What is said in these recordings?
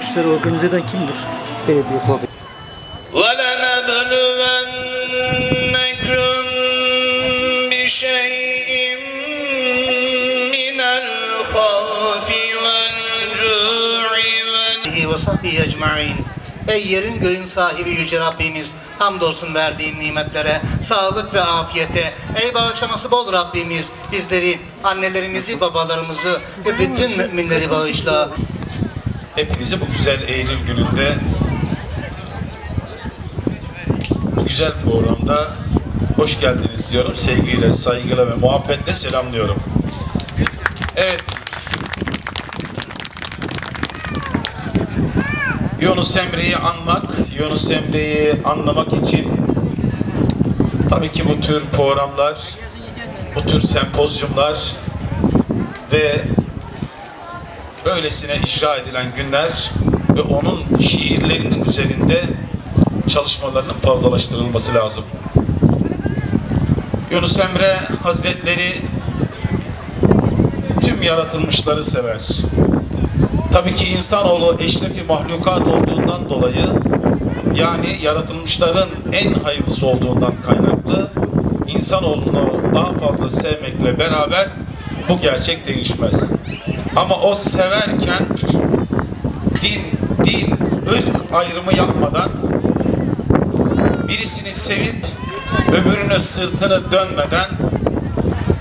işleri organize eden kimdir? Belediye Kobi. وَلَنَبْلُوَنَّكُمْ بِشَيْءٍ مِنَ الْخَوْفِ وَالْجُوعِ وَصَحْبِهِ أَجْمَعِينَ. Ey yerin göğün sahibi yüce Rabbimiz, hamdolsun verdiğin nimetlere, sağlık ve afiyete. Ey bağışlaması bol Rabbimiz, bizleri, annelerimizi, babalarımızı ve bütün müminleri bağışla. Hepinizi bu güzel Eylül gününde, bu güzel programda hoş geldiniz diyorum. Sevgiyle, saygıyla ve muhabbetle selamlıyorum. Evet. Yunus Emre'yi anmak, Yunus Emre'yi anlamak için tabii ki bu tür programlar, bu tür sempozyumlar ve böylesine icra edilen günler ve onun şiirlerinin üzerinde çalışmalarının fazlalaştırılması lazım. Yunus Emre Hazretleri tüm yaratılmışları sever. Tabii ki insanoğlu eşrefi mahlukat olduğundan dolayı, yani yaratılmışların en hayırlısı olduğundan kaynaklı, insanoğlunu daha fazla sevmekle beraber bu gerçek değişmez. Ama o severken dil, ırk ayrımı yapmadan, birisini sevip öbürüne sırtını dönmeden,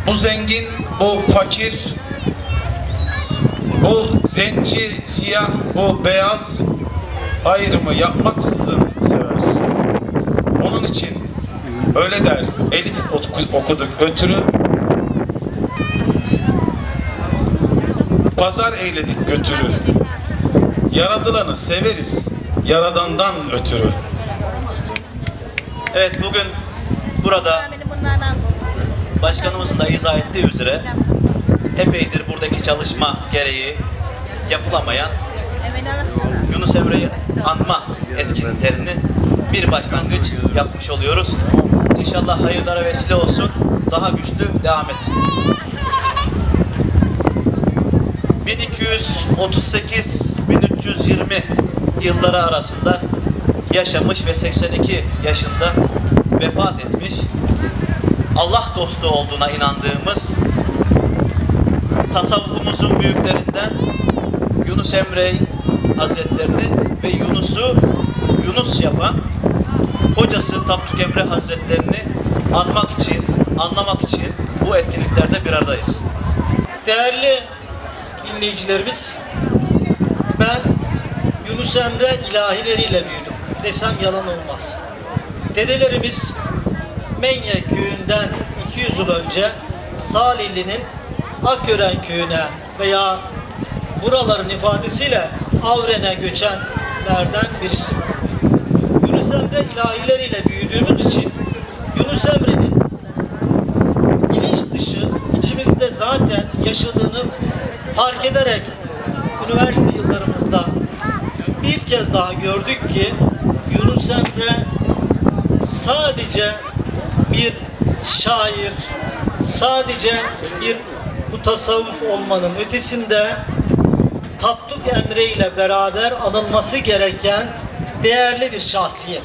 bu zengin, bu fakir, bu zenci, siyah, bu beyaz ayrımı yapmaksızın sever. Onun için öyle der, Elif okuduk ötürü, pazar eyledik götürü, yaradılanı severiz, yaradandan ötürü. Evet, bugün burada başkanımızın da izah ettiği üzere epeydir buradaki çalışma gereği yapılamayan Yunus Emre'yi anma etkinliklerini bir başlangıç yapmış oluyoruz. İnşallah hayırlara vesile olsun, daha güçlü devam etsin. 1238-1320 yılları arasında yaşamış ve 82 yaşında vefat etmiş, Allah dostu olduğuna inandığımız tasavvufumuzun büyüklerinden Yunus Emre Hazretlerini ve Yunus'u Yunus yapan hocası Tapduk Emre Hazretlerini anmak için, anlamak için bu etkinliklerde bir aradayız. Değerli dinleyicilerimiz, ben Yunus Emre ilahileriyle büyüdüm desem yalan olmaz. Dedelerimiz Menek köyünden 200 yıl önce Salili'nin Akören köyüne veya buraların ifadesiyle Avren'e göçenlerden birisi. Yunus Emre ilahileriyle büyüdüğümüz için Yunus Emre'nin bilinç dışı içimizde zaten yaşadığını fark ederek üniversite yıllarımızda bir kez daha gördük ki Yunus Emre sadece bir şair, sadece bir tasavvuf olmanın ötesinde Tapduk Emre ile beraber alınması gereken değerli bir şahsiyet.